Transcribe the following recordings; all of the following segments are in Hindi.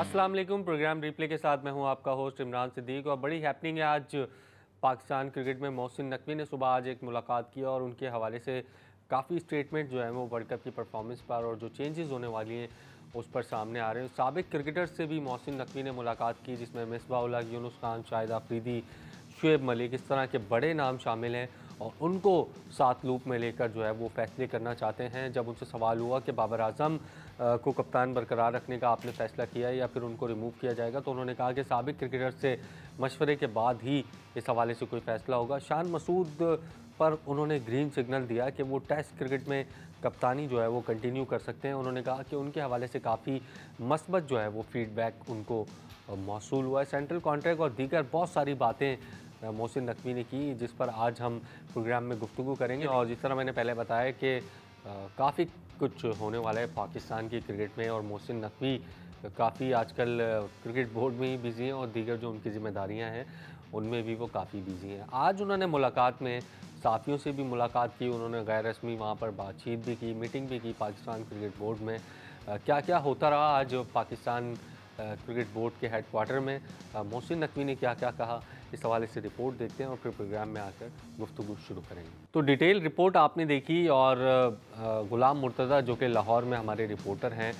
अस्सलाम वालेकुम। प्रोग्राम रिप्ले के साथ मैं हूं आपका होस्ट इमरान सिद्दीक। और बड़ी हैपनिंग है आज पाकिस्तान क्रिकेट में। मोहसिन नकवी ने सुबह आज एक मुलाकात की और उनके हवाले से काफ़ी स्टेटमेंट जो है वो वर्ल्ड कप की परफॉर्मेंस पर और जो चेंजेस होने वाली हैं उस पर सामने आ रहे हैं। साबिक क्रिकेटर्स से भी मोहसिन नकवी ने मुलाकात की जिसमें मिसबाह उल हक, यूनुस खान, शाहिद अफरीदी, शोएब मलिक इस तरह के बड़े नाम शामिल हैं और उनको साथ लूप में लेकर जो है वो फैसले करना चाहते हैं। जब उनसे सवाल हुआ कि बाबर आजम को कप्तान बरकरार रखने का आपने फ़ैसला किया है या फिर उनको रिमूव किया जाएगा, तो उन्होंने कहा कि साबिक क्रिकेटर से मशवरे के बाद ही इस हवाले से कोई फ़ैसला होगा। शान मसूद पर उन्होंने ग्रीन सिग्नल दिया कि वो टेस्ट क्रिकेट में कप्तानी जो है वो कंटिन्यू कर सकते हैं। उन्होंने कहा कि उनके हवाले से काफ़ी मस्बत जो है वो फ़ीडबैक उनको मौसूल हुआ है। सेंट्रल कॉन्ट्रैक्ट और दीगर बहुत सारी बातें मोहसिन नकवी ने की जिस पर आज हम प्रोग्राम में गुफ्तगू करेंगे। और जिस तरह मैंने पहले बताया कि काफ़ी कुछ होने वाला है पाकिस्तान की क्रिकेट में और मोहसिन नकवी काफ़ी आजकल क्रिकेट बोर्ड में ही बिज़ी हैं और दीगर जो उनकी जिम्मेदारियां हैं उनमें भी वो काफ़ी बिज़ी हैं। आज उन्होंने मुलाकात में साथियों से भी मुलाकात की, उन्होंने गैर रस्मी वहाँ पर बातचीत भी की, मीटिंग भी की पाकिस्तान क्रिकेट बोर्ड में। क्या क्या होता रहा आज पाकिस्तान क्रिकेट बोर्ड के हेड क्वार्टर में, मोहसिन नकवी ने क्या क्या कहा, इस हवाले से रिपोर्ट देखते हैं और फिर प्रोग्राम में आकर गुफ्तगू शुरू करेंगे। तो डिटेल रिपोर्ट आपने देखी और गुलाम मुर्तज़ा जो कि लाहौर में हमारे रिपोर्टर हैं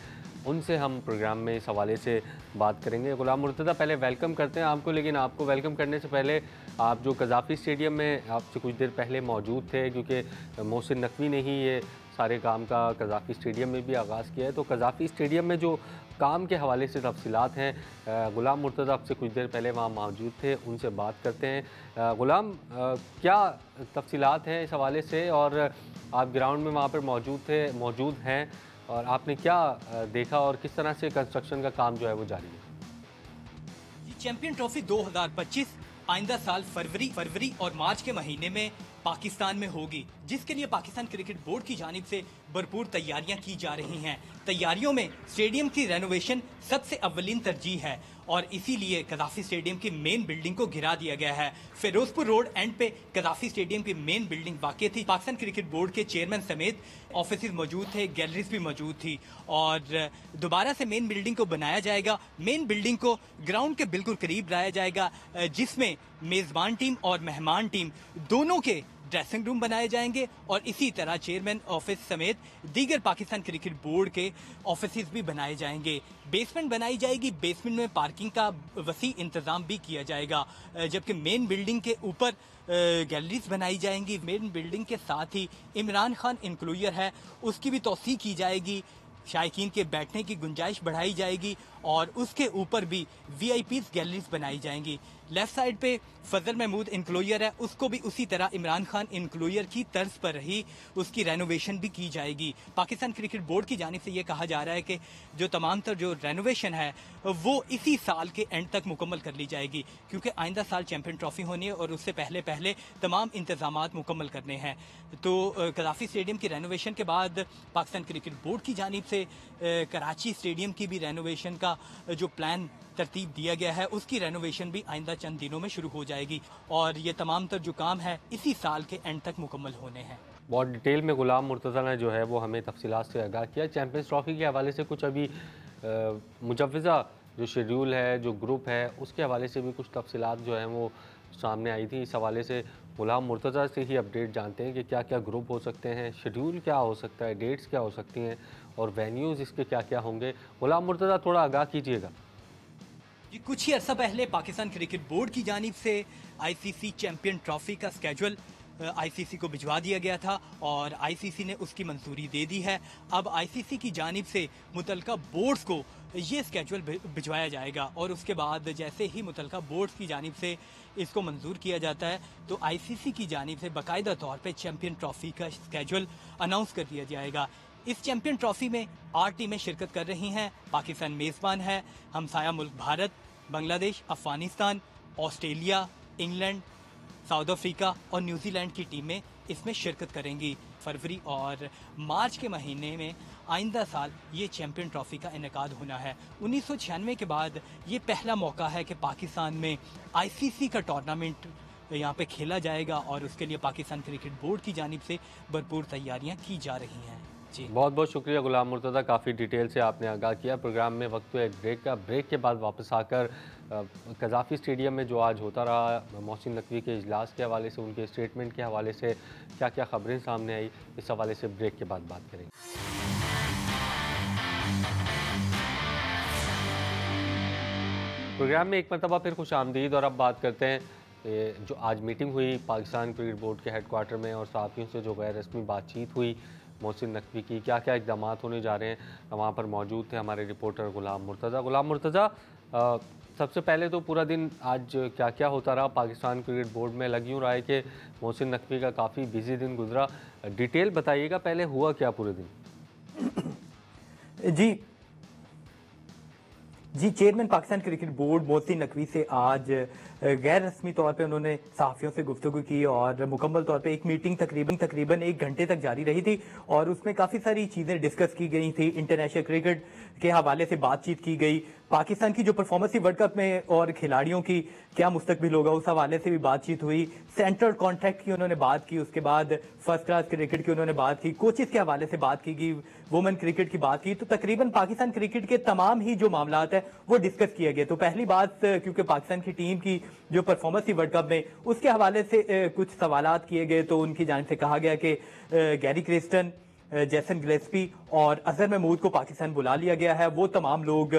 उनसे हम प्रोग्राम में इस हवाले से बात करेंगे। गुलाम मुर्तज़ा, पहले वेलकम करते हैं आपको, लेकिन आपको वेलकम करने से पहले आप जो गद्दाफ़ी स्टेडियम में आपसे कुछ देर पहले मौजूद थे, क्योंकि मोहसिन नकवी ने ही ये सारे काम का गद्दाफ़ी स्टेडियम में भी आगाज़ किया है, तो गद्दाफ़ी स्टेडियम में जो काम के हवाले से तफसीलात हैं, गुलाम मुर्तज़ा आपसे कुछ देर पहले वहाँ मौजूद थे, उनसे बात करते हैं। गुलाम, क्या तफसीलात हैं इस हवाले से और आप ग्राउंड में वहाँ पर मौजूद हैं और आपने क्या देखा और किस तरह से कंस्ट्रक्शन का काम जो है वो जारी है? चैंपियन ट्रॉफी 2025 आइंदा साल फरवरी और मार्च के महीने में पाकिस्तान में होगी, जिसके लिए पाकिस्तान क्रिकेट बोर्ड की जानिब से भरपूर तैयारियां की जा रही हैं। तैयारियों में स्टेडियम की रेनोवेशन सबसे अव्वलीन तरजीह है और इसीलिए गद्दाफी स्टेडियम की मेन बिल्डिंग को घिरा दिया गया है। फिरोजपुर रोड एंड पे गद्दाफी स्टेडियम की मेन बिल्डिंग वाकई थी। पाकिस्तान क्रिकेट बोर्ड के चेयरमैन समेत ऑफिस मौजूद थे, गैलरीज भी मौजूद थी और दोबारा से मेन बिल्डिंग को बनाया जाएगा। मेन बिल्डिंग को ग्राउंड के बिल्कुल करीब लाया जाएगा, जिसमें मेज़बान टीम और मेहमान टीम दोनों के ड्रेसिंग रूम बनाए जाएंगे और इसी तरह चेयरमैन ऑफिस समेत दीगर पाकिस्तान क्रिकेट बोर्ड के ऑफिसेज भी बनाए जाएंगे। बेसमेंट बनाई जाएगी, बेसमेंट में पार्किंग का वसी इंतज़ाम भी किया जाएगा, जबकि मेन बिल्डिंग के ऊपर गैलरीज बनाई जाएंगी। मेन बिल्डिंग के साथ ही इमरान खान इंक्लोजर है, उसकी भी तोसी की जाएगी, शायकीन के बैठने की गुंजाइश बढ़ाई जाएगी और उसके ऊपर भी वीआईपीज़ गैलरीज बनाई जाएंगी। लेफ़्ट साइड पे फजल महमूद इंक्लोजर है, उसको भी उसी तरह इमरान खान इंक्लोजर की तर्ज पर ही उसकी रेनोवेशन भी की जाएगी। पाकिस्तान क्रिकेट बोर्ड की जानिब से ये कहा जा रहा है कि जो तमाम तर जो रेनोवेशन है वो इसी साल के एंड तक मुकम्मल कर ली जाएगी, क्योंकि आइंदा साल चैम्पियन ट्रॉफी होनी है और उससे पहले पहले तमाम इंतज़ामात मुकम्मल करने हैं। तो गद्दाफी स्टेडियम की रेनोवेशन के बाद पाकिस्तान क्रिकेट बोर्ड की जानिब से कराची स्टेडियम की भी रेनोवेशन का जो प्लान तरतीब दिया गया है उसकी रेनोवेशन भी आइंदा चंद दिनों में शुरू हो जाएगी और ये तमाम तर जो काम है इसी साल के एंड तक मुकम्मल होने हैं। बहुत डिटेल में गुलाम मुर्तज़ा ने जो है वो हमें तफसीलात से आगाह किया। चैंपियंस ट्रॉफी के हवाले से कुछ अभी मुजव्वज़ा जो शेड्यूल है, जो ग्रुप है, उसके हवाले से भी कुछ तफसीलात जो हैं वो सामने आई थी। इस हवाले से गुलाम मुर्तज़ा से ही अपडेट जानते हैं कि क्या क्या ग्रुप हो सकते हैं, शेड्यूल क्या हो सकता है, डेट्स क्या हो सकती हैं और वेन्यूज़ इसके क्या क्या होंगे। गुलाम मुर्तज़ा, थोड़ा आगाह कीजिएगा। जी, कुछ ही अर्सा पहले पाकिस्तान क्रिकेट बोर्ड की जानिब से आईसीसी चैम्पियन ट्रॉफी का स्केजुअल आईसीसी को भिजवा दिया गया था और आईसीसी ने उसकी मंजूरी दे दी है। अब आईसीसी की जानिब से मुतलका बोर्ड्स को ये स्केजुअल भिजवाया जाएगा और उसके बाद जैसे ही मुतलका बोर्ड्स की जानिब से इसको मंजूर किया जाता है तो आईसीसी की जानिब से बाकायदा तौर पे चैम्पियन ट्रॉफी का स्केजुअल अनाउंस कर दिया जाएगा। इस चैम्पियन ट्रॉफी में 8 टीमें शिरकत कर रही हैं। पाकिस्तान मेज़बान है, हमसाया मुल्क Bharat, Bangladesh, Afghanistan, Australia, England, South Africa और न्यूजीलैंड की टीमें इसमें शिरकत करेंगी। फरवरी और मार्च के महीने में आइंदा साल ये चैम्पियन ट्रॉफी का इनेकाद होना है। 1996 के बाद ये पहला मौका है कि पाकिस्तान में आईसीसी का टूर्नामेंट यहाँ पे खेला जाएगा और उसके लिए पाकिस्तान क्रिकेट बोर्ड की जानिब से भरपूर तैयारियाँ की जा रही हैं। जी बहुत बहुत शुक्रिया गुलाम मुर्तज़ा, काफ़ी डिटेल से आपने आगाह किया। प्रोग्राम में वक्त तो एक ब्रेक का, ब्रेक के बाद वापस आकर गद्दाफ़ी स्टेडियम में जो आज होता रहा, मोहसिन नकवी के इजलास के हवाले से, उनके स्टेटमेंट के हवाले से क्या क्या खबरें सामने आई, इस हवाले से ब्रेक के बाद बात करेंगे। प्रोग्राम में एक मरतबा फिर खुश आमदीद। और अब बात करते हैं जो आज मीटिंग हुई पाकिस्तान क्रिकेट बोर्ड के हेडक्वार्टर में और साथियों से जो गैर रस्मी बातचीत हुई मोहसिन नकवी की, क्या क्या इकदाम होने जा रहे हैं। वहाँ पर मौजूद थे हमारे रिपोर्टर गुलाम मुर्तज़ा। गुलाम मुर्तज़ा, सबसे पहले तो पूरा दिन आज क्या क्या होता रहा पाकिस्तान क्रिकेट बोर्ड में, लग यूँ रहा है कि मोहसिन नकवी का काफ़ी बिजी दिन गुजरा। डिटेल बताइएगा पहले हुआ क्या पूरे दिन। जी, chairman Pakistan cricket board Mohsin Naqvi से आज गैर रस्मी तौर पे उन्होंने सहाफ़ियों से गुफ्तगू की और मुकम्मल तौर पे एक मीटिंग तकरीबन 1 घंटे तक जारी रही थी और उसमें काफ़ी सारी चीज़ें डिस्कस की गई थी। इंटरनेशनल क्रिकेट के हवाले से बातचीत की गई, पाकिस्तान की जो परफॉर्मेंस थी वर्ल्ड कप में और खिलाड़ियों की क्या मुस्तकबिल होगा उस हवाले से भी बातचीत हुई। सेंट्रल कॉन्ट्रैक्ट की उन्होंने बात की, उसके बाद फर्स्ट क्लास क्रिकेट की उन्होंने बात की, कोचेस के हवाले से बात की गई, वुमेन क्रिकेट की बात की। तो तकरीबन पाकिस्तान क्रिकेट के तमाम ही जो मामला है वो डिस्कस किया गया। तो पहली बात, क्योंकि पाकिस्तान की टीम की जो परफॉर्मेंस थी वर्ल्ड कप में उसके हवाले से कुछ सवालात किए गए तो उनकी जानिब से कहा गया कि गैरी क्रिस्टन, जैसन गिलेस्पी और अजहर महमूद को पाकिस्तान बुला लिया गया है। वो तमाम लोग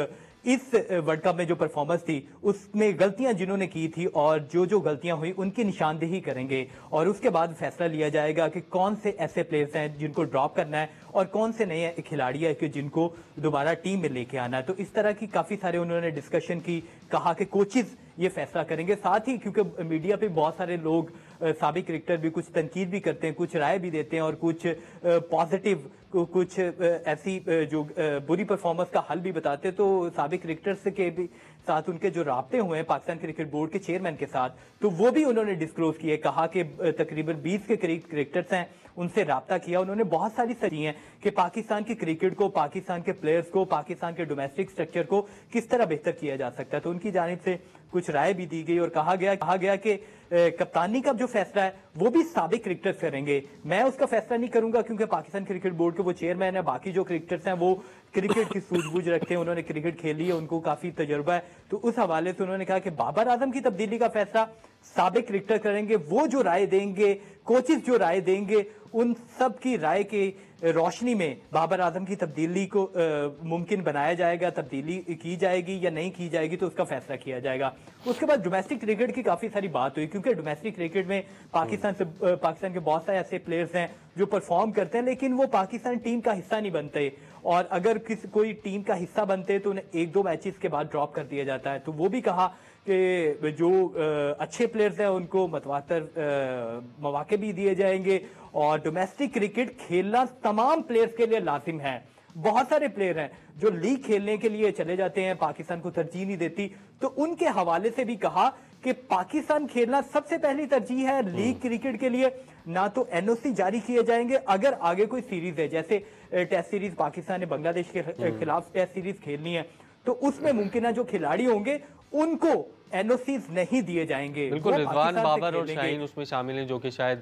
इस वर्ल्ड कप में जो परफॉर्मेंस थी उसमें गलतियां जिन्होंने की थी और जो गलतियां हुई उनकी निशानदेही करेंगे और उसके बाद फैसला लिया जाएगा कि कौन से ऐसे प्लेयर्स हैं जिनको ड्रॉप करना है और कौन से नए खिलाड़ी है कि जिनको दोबारा टीम में लेके आना है। तो इस तरह की काफ़ी सारे उन्होंने डिस्कशन की, कहा कि कोचेस ये फैसला करेंगे। साथ ही क्योंकि मीडिया पे बहुत सारे लोग साबिक क्रिकेटर भी कुछ तनकीद भी करते हैं, कुछ राय भी देते हैं और कुछ पॉजिटिव कुछ ऐसी जो बुरी परफॉर्मेंस का हल भी बताते हैं, तो साबिक क्रिकेटर्स के भी साथ उनके जो राब्ते हुए हैं पाकिस्तान क्रिकेट बोर्ड के चेयरमैन के साथ, तो वो भी उन्होंने डिस्क्लोज किए। कहा कि तकरीबन 20 के करीब क्रिकेटर्स हैं, उनसे रब्ता किया, उन्होंने बहुत सारी सलाह है कि पाकिस्तान की क्रिकेट को, पाकिस्तान के प्लेयर्स को, पाकिस्तान के डोमेस्टिक स्ट्रक्चर को किस तरह बेहतर किया जा सकता है। तो उनकी जानिब से कुछ राय भी दी गई और कहा गया कि कप्तानी का जो फैसला है वो भी साबिक क्रिकेटर्स करेंगे, मैं उसका फैसला नहीं करूंगा क्योंकि पाकिस्तान क्रिकेट बोर्ड के वो चेयरमैन है। बाकी जो क्रिकेटर्स हैं वो क्रिकेट की सूझबूझ रखते हैं, उन्होंने क्रिकेट खेली है, उनको काफी तजुर्बा है। तो उस हवाले से उन्होंने कहा कि बाबर आजम की तब्दीली का फैसला साबिक क्रिकेटर करेंगे, वो जो राय देंगे, कोचेस जो राय देंगे, उन सब की राय के रोशनी में बाबर आजम की तब्दीली को मुमकिन बनाया जाएगा। तब्दीली की जाएगी या नहीं की जाएगी तो उसका फैसला किया जाएगा। उसके बाद डोमेस्टिक क्रिकेट की काफ़ी सारी बात हुई क्योंकि डोमेस्टिक क्रिकेट में पाकिस्तान के बहुत सारे ऐसे प्लेयर्स हैं जो परफॉर्म करते हैं लेकिन वो पाकिस्तान टीम का हिस्सा नहीं बनते और अगर कोई टीम का हिस्सा बनते तो उन्हें 1-2 मैचेस के बाद ड्रॉप कर दिया जाता है। तो वो भी कहा कि जो अच्छे प्लेयर्स हैं उनको मतवातर मौके भी दिए जाएंगे और डोमेस्टिक क्रिकेट खेलना तमाम प्लेयर्स के लिए लाजिम है। बहुत सारे प्लेयर हैं जो लीग खेलने के लिए चले जाते हैं, पाकिस्तान को तरजीह नहीं देती, तो उनके हवाले से भी कहा कि पाकिस्तान खेलना सबसे पहली तरजीह है लीग क्रिकेट के लिए। ना तो एनओसी जारी किए जाएंगे अगर आगे कोई सीरीज है, जैसे टेस्ट सीरीज पाकिस्तान ने बांग्लादेश के खिलाफ टेस्ट सीरीज खेलनी है तो उसमें मुमकिन जो खिलाड़ी होंगे उनको एनओसी नहीं दिए जाएंगे। बिल्कुल, रिजवान बाबर और शाहीन उसमें शामिल हैं जो कि शायद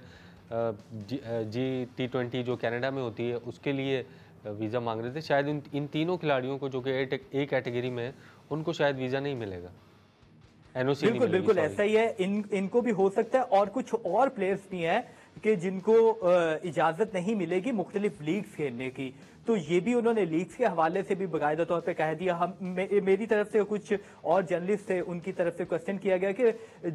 G20 जो कनाडा में होती है उसके लिए वीज़ा मांग रहे थे। शायद इन तीनों खिलाड़ियों को जो कि ए कैटेगरी में है उनको शायद वीज़ा नहीं मिलेगा, एनओसी नहीं मिलेगी। बिल्कुल ऐसा ही है, इनको भी हो सकता है और कुछ और प्लेयर्स भी हैं कि जिनको इजाज़त नहीं मिलेगी मुख्तलिफ लीग्स खेलने की। तो ये भी उन्होंने लीग्स के हवाले से भी बाकायदा तौर पे कह दिया। हम मेरी तरफ से कुछ और जर्नलिस्ट थे, उनकी तरफ से क्वेश्चन किया गया कि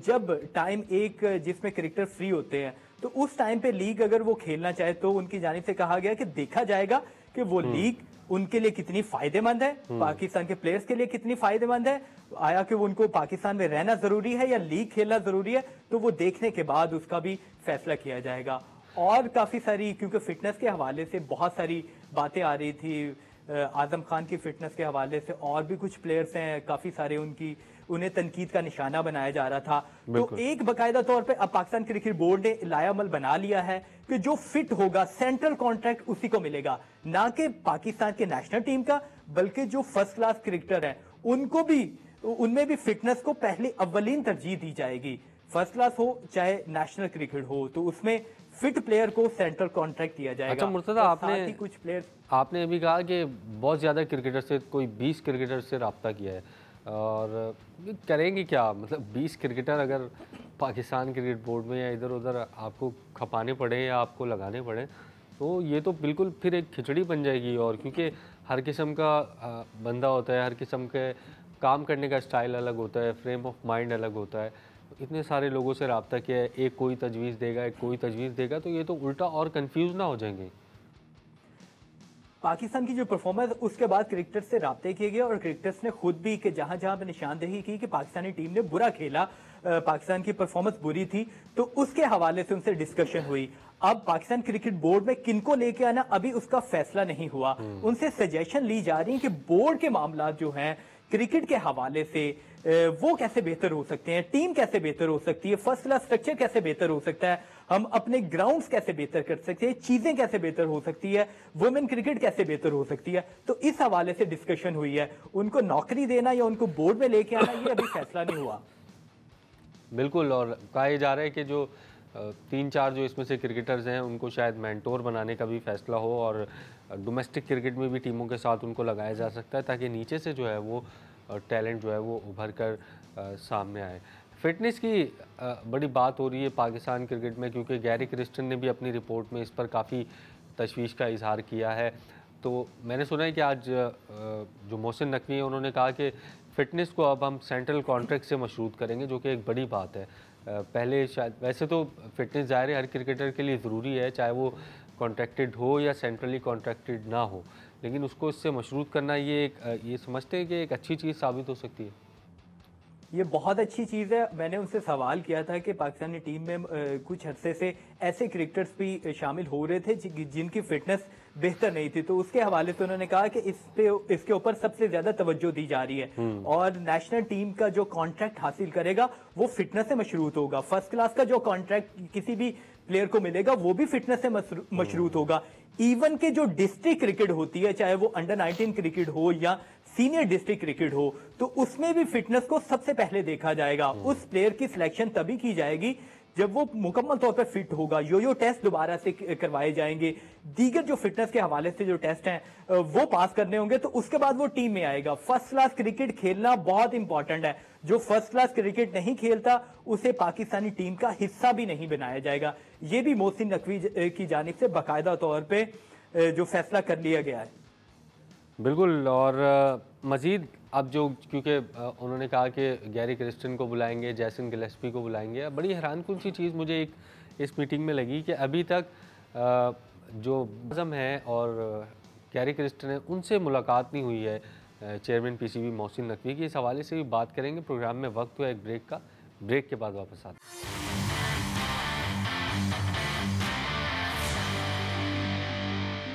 जब टाइम एक जिसमें क्रिकेटर फ्री होते हैं तो उस टाइम पे लीग अगर वो खेलना चाहे, तो उनकी जानिब से कहा गया कि देखा जाएगा कि वो लीग उनके लिए कितनी फायदेमंद है, पाकिस्तान के प्लेयर्स के लिए कितनी फायदेमंद है, आया कि वो उनको पाकिस्तान में रहना जरूरी है या लीग खेलना जरूरी है, तो वो देखने के बाद उसका भी फैसला किया जाएगा। और काफी सारी क्योंकि फिटनेस के हवाले से बहुत सारी बातें आ रही थी, आजम खान की फिटनेस के हवाले से और भी कुछ प्लेयर्स हैं काफी सारे, उन्हें तनकीद का निशाना बनाया जा रहा था। तो एक बाकायदा तौर पे अब पाकिस्तान क्रिकेट बोर्ड ने लायामल बना लिया है कि जो फिट होगा सेंट्रल कॉन्ट्रैक्ट उसी को मिलेगा, ना कि पाकिस्तान के नेशनल टीम का, बल्कि जो फर्स्ट क्लास क्रिकेटर हैं उनको भी, उनमें भी फिटनेस को पहली अव्वलीन तरजीह दी जाएगी। फर्स्ट क्लास हो चाहे नेशनल क्रिकेट हो, तो उसमें फिट प्लेयर को सेंट्रल कॉन्ट्रैक्ट दिया जाएगा। अच्छा मुर्तज़ा, आपने कुछ प्लेयर आपने अभी कहा कि बहुत ज़्यादा क्रिकेटर से, कोई 20 क्रिकेटर से रब्ता किया है, और करेंगे क्या? मतलब 20 क्रिकेटर अगर पाकिस्तान क्रिकेट बोर्ड में या इधर उधर आपको खपाने पड़े या आपको लगाने पड़े तो ये तो बिल्कुल फिर एक खिचड़ी बन जाएगी। और क्योंकि हर किस्म का बंदा होता है, हर किस्म के काम करने का स्टाइल अलग होता है, फ्रेम ऑफ माइंड अलग होता है, इतने सारे लोगों से रब्ता किया है, एक कोई तजवीज़ देगा, एक कोई तजवीज़ देगा, तो ये तो उल्टा और कंफ्यूज ना हो जाएंगे। पाकिस्तान की जो परफॉर्मेंस, उसके बाद क्रिकेटर्स से रब्ते किए गए और क्रिकेटर्स ने खुद भी कि जहाँ जहाँ पर निशानदेही की कि पाकिस्तानी टीम ने बुरा खेला, पाकिस्तान की परफॉर्मेंस बुरी थी, तो उसके हवाले से उनसे डिस्कशन हुई। अब पाकिस्तान क्रिकेट बोर्ड में किनको लेके आना, अभी उसका फैसला नहीं हुआ। उनसे सजेशन ली जा रही है कि बोर्ड के मामला जो हैं क्रिकेट के हवाले से वो कैसे बेहतर हो सकते हैं, टीम कैसे बेहतर हो सकती है, फर्स्ट क्लास स्ट्रक्चर कैसे बेहतर हो सकता है, हम अपने ग्राउंड्स कैसे बेहतर कर सकते हैं, चीजें कैसे बेहतर हो सकती है, वुमेन क्रिकेट कैसे बेहतर हो सकती है, तो इस हवाले से डिस्कशन हुई है। उनको नौकरी देना या उनको बोर्ड में लेके आना, ये अभी फैसला नहीं हुआ। बिल्कुल, और कहा जा रहा है कि जो 3-4 जो इसमें से क्रिकेटर्स हैं उनको शायद मेंटोर बनाने का भी फैसला हो, और डोमेस्टिक क्रिकेट में भी टीमों के साथ उनको लगाया जा सकता है ताकि नीचे से जो है वो टैलेंट जो है वो उभर कर सामने आए। फिटनेस की बड़ी बात हो रही है पाकिस्तान क्रिकेट में, क्योंकि गैरी क्रिस्टन ने भी अपनी रिपोर्ट में इस पर काफ़ी तशवीश का इजहार किया है। तो मैंने सुना है कि आज जो मोहसिन नकवी हैं उन्होंने कहा कि फ़िटनेस को अब हम सेंट्रल कॉन्ट्रैक्ट से मशरूत करेंगे, जो कि एक बड़ी बात है। पहले शायद, वैसे तो फिटनेस ज़ाहिर है हर क्रिकेटर के लिए ज़रूरी है, चाहे वो कॉन्ट्रैक्टेड हो या सेंट्रली कॉन्ट्रैक्टेड ना हो, लेकिन उसको इससे मशरूत करना ये समझते हैं कि एक अच्छी चीज़ साबित हो सकती है। ये बहुत अच्छी चीज़ है। मैंने उनसे सवाल किया था कि पाकिस्तानी टीम में कुछ अरसे से ऐसे क्रिकेटर्स भी शामिल हो रहे थे जिनकी फ़िटनेस बेहतर नहीं थी, तो उसके हवाले से उन्होंने कहा कि इसके ऊपर सबसे ज्यादा तवज्जो दी जा रही है और नेशनल टीम का जो कॉन्ट्रैक्ट हासिल करेगा वो फिटनेस से मशरूत होगा। फर्स्ट क्लास का जो कॉन्ट्रैक्ट किसी भी प्लेयर को मिलेगा वो भी फिटनेस से मशरूत होगा। इवन के जो डिस्ट्रिक्ट क्रिकेट होती है, चाहे वो अंडर 19 क्रिकेट हो या सीनियर डिस्ट्रिक्ट क्रिकेट हो, तो उसमें भी फिटनेस को सबसे पहले देखा जाएगा। उस प्लेयर की सिलेक्शन तभी की जाएगी जब वो मुकम्मल तौर पर फिट होगा। यो टेस्ट दोबारा से करवाए जाएंगे, दीगर जो फिटनेस के हवाले से जो टेस्ट हैं वो पास करने होंगे, तो उसके बाद वो टीम में आएगा। फर्स्ट क्लास क्रिकेट खेलना बहुत इंपॉर्टेंट है। जो फर्स्ट क्लास क्रिकेट नहीं खेलता उसे पाकिस्तानी टीम का हिस्सा भी नहीं बनाया जाएगा। ये भी मोहसिन नकवी की जानिब से बाकायदा तौर पर जो फैसला कर लिया गया है। बिल्कुल, और मजीद अब जो, क्योंकि उन्होंने कहा कि गैरी क्रिस्टन को बुलाएंगे, जैसन गिलेस्पी को बुलाएंगे। बड़ी हैरानकुन सी चीज़ मुझे एक इस मीटिंग में लगी कि अभी तक जो आजम हैं और गैरी क्रिस्टन हैं उनसे मुलाकात नहीं हुई है चेयरमैन PCB मोहसिन नकवी की। इस हवाले से भी बात करेंगे प्रोग्राम में, वक्त हुआ एक ब्रेक का, ब्रेक के बाद वापस आते हैं।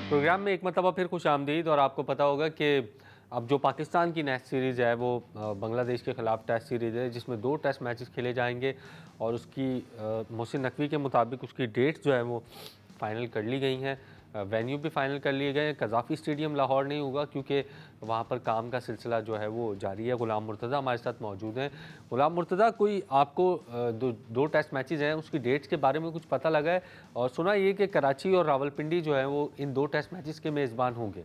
प्रोग्राम में एक मरतबा फिर खुश आमदीद, और आपको पता होगा कि अब जो पाकिस्तान की नेक्स्ट सीरीज़ है वो बांग्लादेश के ख़िलाफ़ टेस्ट सीरीज़ है, जिसमें 2 टेस्ट मैचेस खेले जाएंगे, और उसकी मोहसिन नकवी के मुताबिक उसकी डेट्स जो है वो फ़ाइनल कर ली गई हैं, वेन्यू भी फ़ाइनल कर लिए गए हैं। गद्दाफ़ी स्टेडियम लाहौर नहीं होगा क्योंकि वहाँ पर काम का सिलसिला जो है वो जारी है। गुलाम मुर्तज़ा हमारे साथ मौजूद हैं। गुलाम मुर्तज़ा, कोई आपको दो टेस्ट मैचेस हैं उसकी डेट्स के बारे में कुछ पता लगा है? और सुना ये कि कराची और रावलपिंडी जो है वो इन 2 टेस्ट मैचेस के मेज़बान होंगे।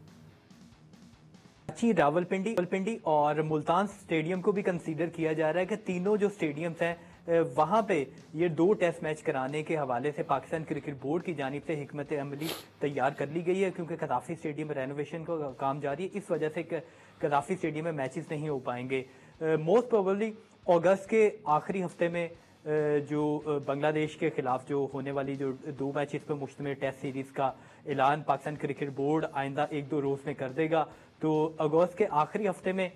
कराची, रावलपिंडी और मुल्तान स्टेडियम को भी कंसीडर किया जा रहा है कि तीनों जो स्टेडियम्स हैं वहाँ पे ये 2 टेस्ट मैच कराने के हवाले से पाकिस्तान क्रिकेट बोर्ड की जानिब से हिकमत अमली तैयार कर ली गई है, क्योंकि गद्दाफ़ी स्टेडियम में रेनोवेशन का काम जारी है। इस वजह से गद्दाफ़ी स्टेडियम में मैचेस नहीं हो पाएंगे। मोस्ट प्रोबेबली अगस्त के आखिरी हफ्ते में जो बांग्लादेश के ख़िलाफ़ जो होने वाली जो 2 मैचेस पर मुश्तमिल टेस्ट सीरीज़ का ऐलान पाकिस्तान क्रिकेट बोर्ड आइंदा 1-2 रोज़ में कर देगा। तो अगस्त के आखिरी हफ्ते में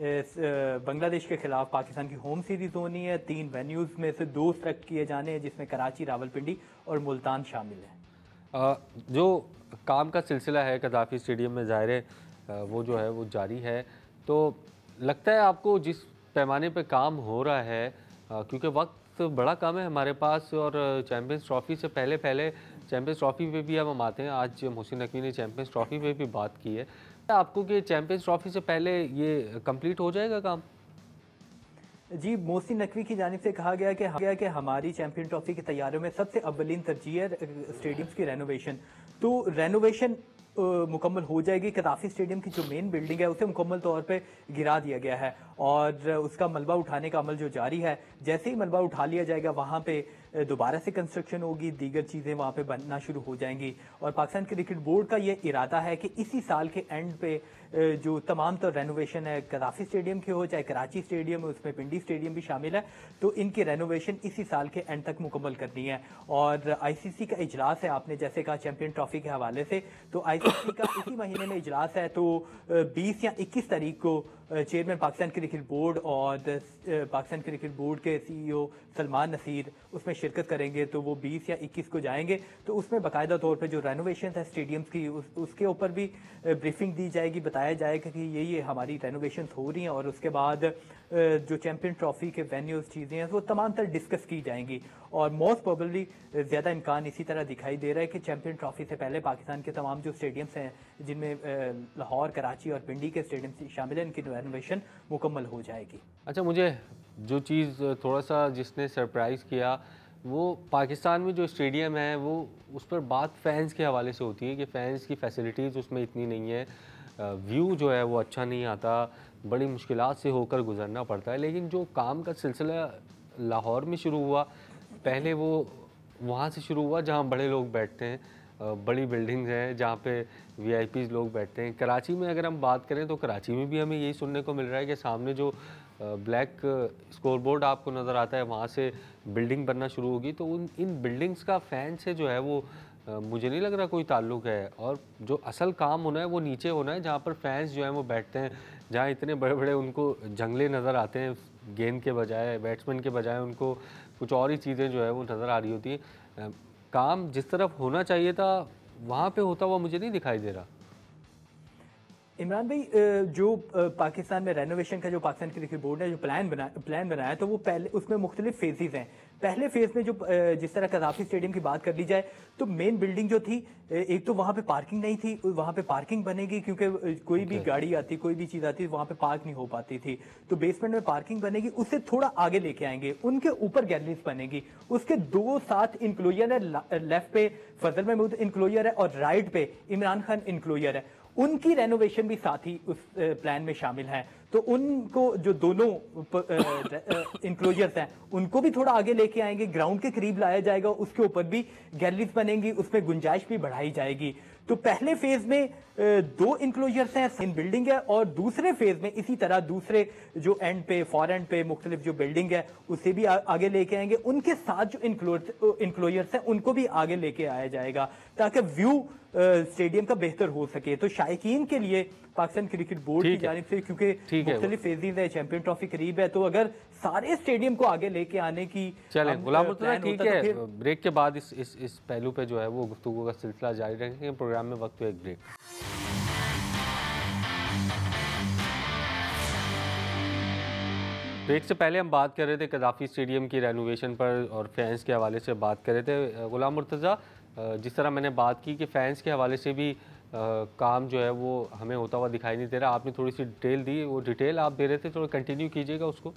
बांग्लादेश के ख़िलाफ़ पाकिस्तान की होम सीरीज़ होनी है। 3 वेन्यूज़ में से 2 सेलेक्ट किए जाने हैं, जिसमें कराची, रावलपिंडी और मुल्तान शामिल हैं। जो काम का सिलसिला है गद्दाफ़ी स्टेडियम में, ज़ाहिर है वो जो है वो जारी है। तो लगता है आपको जिस पैमाने पर काम हो रहा है, क्योंकि वक्त बड़ा कम है हमारे पास, और चैम्पियंस ट्रॉफ़ी से पहले चैम्पियंस ट्रॉफ़ी पे भी हम आते हैं। आज मोहसिन नकवी ने चैम्पियंस ट्रॉफ़ी पे भी बात की है। आपको कि चैम्पियंस ट्रॉफी से पहले ये कंप्लीट हो जाएगा काम? जी, मोहसिन नकवी की जानिब से कहा गया कि हमारी चैंपियन ट्रॉफी की तैयारियों में सबसे अव्वलीन तरजीह है स्टेडियम्स की रेनोवेशन। तो रेनोवेशन मुकम्मल हो जाएगी। गद्दाफी स्टेडियम की जो मेन बिल्डिंग है उसे मुकम्मल तौर पे गिरा दिया गया है और उसका मलबा उठाने का अमल जो जारी है, जैसे ही मलबा उठा लिया जाएगा वहाँ पे दोबारा से कंस्ट्रक्शन होगी, दीगर चीज़ें वहाँ पे बनना शुरू हो जाएंगी। और पाकिस्तान क्रिकेट बोर्ड का ये इरादा है कि इसी साल के एंड पे जो तमाम तो रेनोवेशन है गद्दाफी स्टेडियम की हो चाहे कराची स्टेडियम है, उसमें पिंडी स्टेडियम भी शामिल है, तो इनकी रेनोवेशन इसी साल के एंड तक मुकम्मल करनी है। और ICC का इजलास है, आपने जैसे कहा चैंपियन ट्रॉफी के हवाले से, तो ICC का इसी महीने में इजलास है। तो 20 या 21 तारीख को चेयरमैन पाकिस्तान क्रिकेट बोर्ड और पाकिस्तान क्रिकेट बोर्ड के CEO सलमान नसीर उसमें शिरकत करेंगे। तो वो 20 या 21 को जाएंगे, तो उसमें बाकायदा तौर पे जो रेनोवेशन है स्टेडियम्स की उसके ऊपर भी ब्रीफिंग दी जाएगी, बताया जाएगा कि ये हमारी रेनोवेशन हो रही हैं और उसके बाद जो चैम्पियन ट्रॉफी के वेन्यूज़ चीज़ें हैं वो तमाम तरह डिस्कस की जाएंगी। और मोस्ट प्रोबेबली ज़्यादा इम्कान इसी तरह दिखाई दे रहा है कि चैम्पियन ट्रॉफी से पहले पाकिस्तान के तमाम जो स्टेडियम्स हैं जिनमें लाहौर, कराची और पिंडी के स्टेडियम शामिल हैं, इनकी रेनोवेशन मुकम्मल हो जाएगी। अच्छा, मुझे जो चीज़ थोड़ा सा जिसने सरप्राइज़ किया वो पाकिस्तान में जो स्टेडियम है वो उस पर बात फैंस के हवाले से होती है कि फैंस की फैसिलिटीज़ उसमें इतनी नहीं है, व्यू जो है वो अच्छा नहीं आता, बड़ी मुश्किलात से होकर गुजरना पड़ता है। लेकिन जो काम का सिलसिला लाहौर में शुरू हुआ, पहले वो वहाँ से शुरू हुआ जहाँ बड़े लोग बैठते हैं, बड़ी बिल्डिंग्स हैं जहाँ पे VIPs लोग बैठते हैं। कराची में अगर हम बात करें तो कराची में भी हमें यही सुनने को मिल रहा है कि सामने जो ब्लैक स्कोर बोर्ड आपको नज़र आता है वहाँ से बिल्डिंग बनना शुरू होगी। तो इन बिल्डिंग्स का फैन से जो है वो मुझे नहीं लग रहा कोई ताल्लुक़ है, और जो असल काम होना है वो नीचे होना है जहाँ पर फैंस जो है वो बैठते हैं, जहाँ इतने बड़े बड़े उनको जंगले नज़र आते हैं, गेंद के बजाय, बैट्समैन के बजाय उनको कुछ और ही चीज़ें जो है वो नज़र आ रही होती हैं। काम जिस तरफ होना चाहिए था वहाँ पे होता हुआ मुझे नहीं दिखाई दे रहा। इमरान भाई, जो पाकिस्तान में रेनोवेशन का जो पाकिस्तान क्रिकेट बोर्ड ने जो प्लान बनाया तो वो पहले उसमें मुख्तलिफ फेजेस हैं। पहले फेज़ में जो जिस तरह गद्दाफी स्टेडियम की बात कर ली जाए तो मेन बिल्डिंग जो थी, एक तो वहाँ पे पार्किंग नहीं थी, वहाँ पे पार्किंग बनेगी क्योंकि कोई भी गाड़ी आती, कोई भी चीज़ आती, वहाँ पे पार्क नहीं हो पाती थी, तो बेसमेंट में पार्किंग बनेगी। उससे थोड़ा आगे लेके आएंगे, उनके ऊपर गैलरीज बनेगी, उसके दो साथ इंक्लोजर है, लेफ्ट पे फैसल महमूद इंक्लोजर है और राइट पे इमरान खान इंक्लोजर है, उनकी रेनोवेशन भी साथ ही उस प्लान में शामिल है। तो उनको जो दोनों इंक्लोजर्स हैं उनको भी थोड़ा आगे लेके आएंगे, ग्राउंड के करीब लाया जाएगा, उसके ऊपर भी गैलरीज बनेंगी, उसमें गुंजाइश भी बढ़ाई जाएगी। तो पहले फेज में 2 इंक्लोजर्स हैं, इन बिल्डिंग है, और दूसरे फेज में इसी तरह दूसरे जो एंड पे फॉर एंड पे मुख्तलिफ जो बिल्डिंग है उसे भी आगे लेके आएंगे, उनके साथ जो इंक्लोजर्स हैं उनको भी आगे लेके आया जाएगा ताकि व्यू स्टेडियम का बेहतर हो सके। तो शायकीन के लिए पाकिस्तान क्रिकेट बोर्ड की जानिब से, क्योंकि मुख्तलिफ फेजेस है, चैंपियन ट्रॉफी करीब है, तो अगर सारे स्टेडियम को आगे लेके आने की गुलाम मुर्तज़ा, ठीक है, ब्रेक के बाद इस पहलू पे जो है वो गुफ्तगू का सिलसिला जारी रखेंगे। प्रोग्राम में वक्त एक ब्रेक। ब्रेक से पहले हम बात कर रहे थे गद्दाफी स्टेडियम की रेनोवेशन पर और फैंस के हवाले से बात कर रहे थे। गुलाम मुर्तज़ा, जिस तरह मैंने बात की कि फैंस के हवाले से भी काम जो है वो हमें होता हुआ दिखाई नहीं दे रहा, आपने थोड़ी सी डिटेल दी, वो डिटेल आप दे रहे थे, थोड़ा कंटिन्यू कीजिएगा उसको।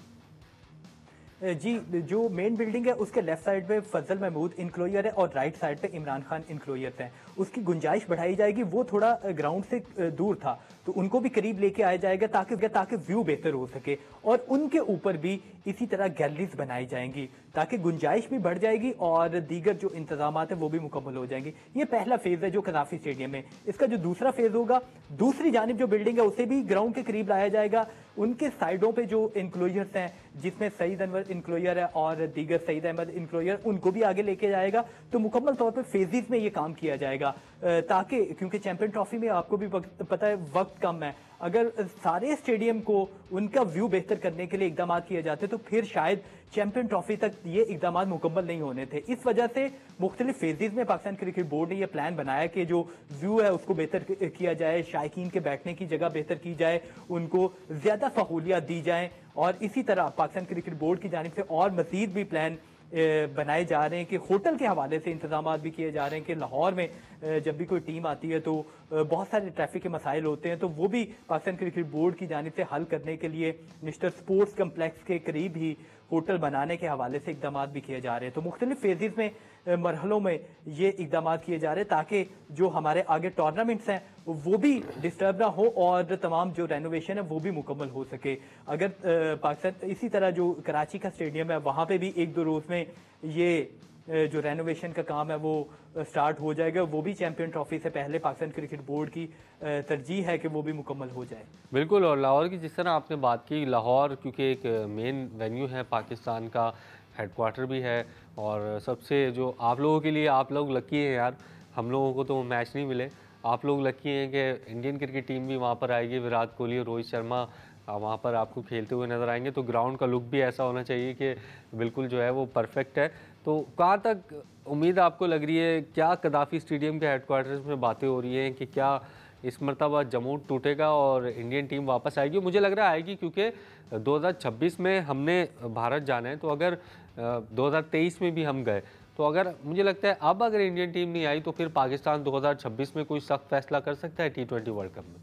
जी, जो मेन बिल्डिंग है उसके लेफ्ट साइड पे फजल महमूद इंक्लोजर है और राइट साइड पे इमरान खान इंक्लोजर हैं, उसकी गुंजाइश बढ़ाई जाएगी, वो थोड़ा ग्राउंड से दूर था तो उनको भी करीब लेके आया जाएगा ताकि व्यू बेहतर हो सके, और उनके ऊपर भी इसी तरह गैलरीज बनाई जाएंगी ताकि गुंजाइश भी बढ़ जाएगी और दीगर जो इंतजाम है वो भी मुकम्मल हो जाएंगे। ये पहला फेज़ है जो गद्दाफी स्टेडियम में। इसका जो दूसरा फेज़ होगा, दूसरी जानिब जो बिल्डिंग है उसे भी ग्राउंड के करीब लाया जाएगा, उनके साइडों पे जो इंक्लोजर्स हैं जिसमें सईद अनवर इंक्लोजर है और दीगर सईद अहमद इंक्लोजर, उनको भी आगे लेके जाएगा। तो मुकम्मल तौर पे फेजेस में ये काम किया जाएगा ताकि, क्योंकि चैंपियन ट्रॉफी में आपको भी पता है वक्त कम है, अगर सारे स्टेडियम को उनका व्यू बेहतर करने के लिए इकदाम किए जाते तो फिर शायद चैंपियन ट्रॉफी तक ये इकदाम मुकम्मल नहीं होने थे। इस वजह से मुख्तलिफ फेजेस में पाकिस्तान क्रिकेट बोर्ड ने यह प्लान बनाया कि जो व्यू है उसको बेहतर किया जाए, शायकीन के बैठने की जगह बेहतर की जाए, उनको ज़्यादा सहूलियात दी जाएँ, और इसी तरह पाकिस्तान क्रिकेट बोर्ड की जानिब से और मज़ीद भी प्लान बनाए जा रहे हैं कि होटल के हवाले से इंतजाम भी किए जा रहे हैं कि लाहौर में जब भी कोई टीम आती है तो बहुत सारे ट्रैफिक के मसाइल होते हैं, तो वो भी पाकिस्तान क्रिकेट बोर्ड की जानिब से हल करने के लिए मिस्टर स्पोर्ट्स कम्प्लेक्स के करीब ही होटल बनाने के हवाले से इकदाम भी किए जा रहे हैं। तो मुख्तलिफ फेजेस में मरहलों में ये इकदाम किए जा रहे हैं ताकि जो हमारे आगे टूर्नामेंट्स हैं वो भी डिस्टर्ब ना हो और तमाम जो रेनोवेशन है वो भी मुकम्मल हो सके। अगर पाकिस्तान इसी तरह जो कराची का स्टेडियम है वहाँ पे भी एक दो रोज़ में ये जो रेनोवेशन का काम है वो स्टार्ट हो जाएगा, वो भी चैंपियन ट्रॉफी से पहले पाकिस्तान क्रिकेट बोर्ड की तरजीह है कि वो भी मुकम्मल हो जाए। बिल्कुल, और लाहौर की जिस तरह आपने बात की, लाहौर क्योंकि एक मेन वेन्यू है पाकिस्तान का, हेडक्वार्टर भी है, और सबसे जो आप लोगों के लिए, आप लोग लकी हैं यार, हम लोगों को तो मैच नहीं मिले, आप लोग लकी हैं कि इंडियन क्रिकेट टीम भी वहाँ पर आएगी, विराट कोहली और रोहित शर्मा वहाँ पर आपको खेलते हुए नज़र आएंगे। तो ग्राउंड का लुक भी ऐसा होना चाहिए कि बिल्कुल जो है वो परफेक्ट है। तो कहाँ तक उम्मीद आपको लग रही है, क्या गद्दाफ़ी स्टेडियम के हेडक्वार्टर्स में बातें हो रही हैं कि क्या इस मरतबा जमूट टूटेगा और इंडियन टीम वापस आएगी? मुझे लग रहा है आएगी, क्योंकि 2026 में हमने भारत जाना है, तो अगर 2023 में भी हम गए तो अगर मुझे लगता है अब अगर इंडियन टीम नहीं आई तो फिर पाकिस्तान 2026 में कोई सख्त फैसला कर सकता है T20 वर्ल्ड कप में।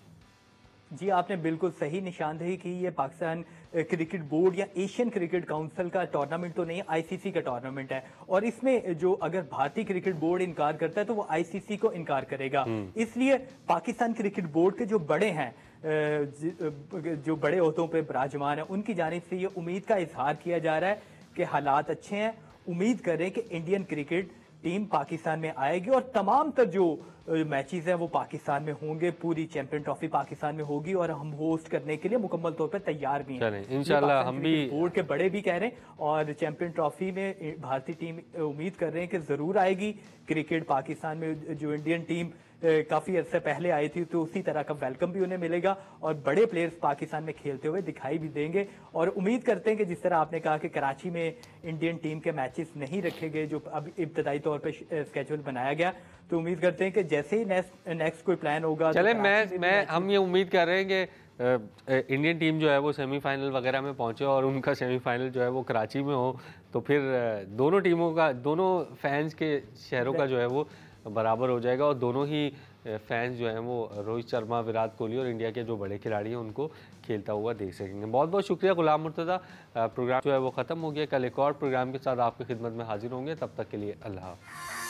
जी, आपने बिल्कुल सही निशानदेही की। ये पाकिस्तान क्रिकेट बोर्ड या एशियन क्रिकेट काउंसिल का टूर्नामेंट तो नहीं, ICC का टूर्नामेंट है, और इसमें जो अगर भारतीय क्रिकेट बोर्ड इनकार करता है तो वो ICC को इनकार करेगा। इसलिए पाकिस्तान क्रिकेट बोर्ड के जो बड़े हैं, जो बड़े ओहदों पर विराजमान है, उनकी जानिब से ये उम्मीद का इजहार किया जा रहा है कि हालात अच्छे हैं, उम्मीद करें कि इंडियन क्रिकेट टीम पाकिस्तान में आएगी और तमाम तर जो मैचेस हैं वो पाकिस्तान में होंगे, पूरी चैंपियन ट्रॉफी पाकिस्तान में होगी और हम होस्ट करने के लिए मुकम्मल तौर पर तैयार भी हैं। इंशाल्लाह हम भी बोर्ड के बड़े भी कह रहे हैं और चैंपियन ट्रॉफी में भारतीय टीम उम्मीद कर रहे हैं कि ज़रूर आएगी। क्रिकेट पाकिस्तान में जो इंडियन टीम काफ़ी अर्से पहले आई थी तो उसी तरह का वेलकम भी उन्हें मिलेगा और बड़े प्लेयर्स पाकिस्तान में खेलते हुए दिखाई भी देंगे। और उम्मीद करते हैं कि जिस तरह आपने कहा कि कराची में इंडियन टीम के मैचेस नहीं रखे गए, जो अब इब्तदाई तौर पे स्केड्यूल बनाया गया, तो उम्मीद करते हैं कि जैसे ही नेक्स्ट कोई प्लान होगा। चले, तो हम ये उम्मीद कर रहे हैं कि इंडियन टीम जो है वो सेमीफाइनल वगैरह में पहुँचे और उनका सेमीफाइनल जो है वो कराची में हो, तो फिर दोनों टीमों का, दोनों फैंस के शहरों का जो है वो बराबर हो जाएगा और दोनों ही फैंस जो हैं वो रोहित शर्मा, विराट कोहली और इंडिया के जो बड़े खिलाड़ी हैं उनको खेलता हुआ देख सकेंगे। बहुत बहुत शुक्रिया गुलाम मुर्तज़ा। प्रोग्राम जो है वो ख़त्म हो गया, कल एक और प्रोग्राम के साथ आपकी खिदमत में हाजिर होंगे, तब तक के लिए अल्लाह।